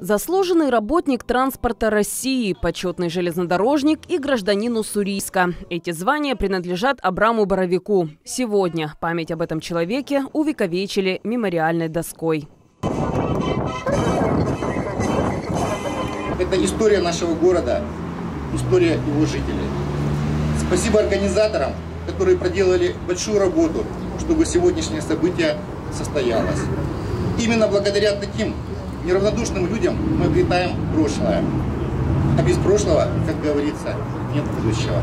Заслуженный работник транспорта России, почетный железнодорожник и гражданин Уссурийска. Эти звания принадлежат Абраму Боровику. Сегодня память об этом человеке увековечили мемориальной доской. Это история нашего города, история его жителей. Спасибо организаторам, которые проделали большую работу, чтобы сегодняшнее событие состоялось. Именно благодаря таким неравнодушным людям мы обретаем прошлое. А без прошлого, как говорится, нет будущего.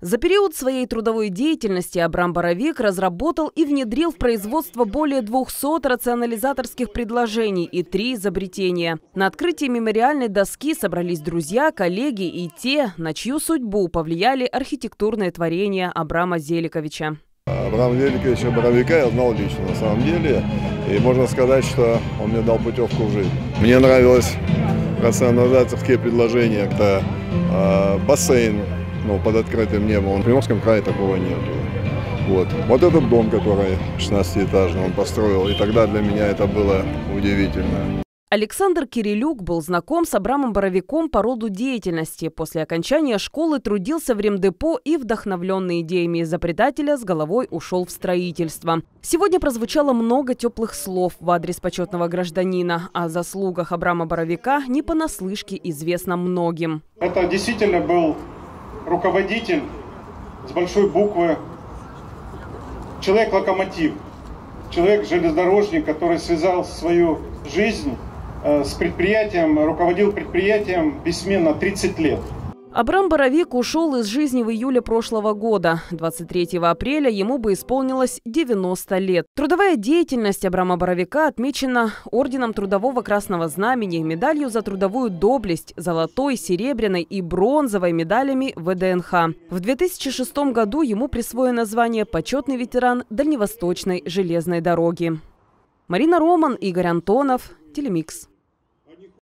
За период своей трудовой деятельности Абрам Боровик разработал и внедрил в производство более 200 рационализаторских предложений и 3 изобретения. На открытии мемориальной доски собрались друзья, коллеги и те, на чью судьбу повлияли архитектурные творения Абрама Великовича. Абрама Великовича Боровика я знал лично, на самом деле. И можно сказать, что он мне дал путевку в жизнь. Мне нравилось рационализаторские предложения. Это бассейн. Ну, под открытым небом. В Приморском крае такого нет. Вот этот дом, который 16-этажный, он построил. И тогда для меня это было удивительно. Александр Кирилюк был знаком с Абрамом Боровиком по роду деятельности. После окончания школы трудился в ремдепо и, вдохновленный идеями изобретателя, с головой ушел в строительство. Сегодня прозвучало много теплых слов в адрес почетного гражданина. О заслугах Абрама Боровика не понаслышке известно многим. Это действительно был руководитель с большой буквы, человек-локомотив, человек-железнодорожник, который связал свою жизнь с предприятием, руководил предприятием бессменно 30 лет. Абрам Боровик ушел из жизни в июле прошлого года. 23 апреля ему бы исполнилось 90 лет. Трудовая деятельность Абрама Боровика отмечена Орденом Трудового Красного Знамени, медалью за трудовую доблесть, золотой, серебряной и бронзовой медалями ВДНХ. В 2006 году ему присвоено звание «Почетный ветеран Дальневосточной железной дороги». Марина Роман, Игорь Антонов, Телемикс.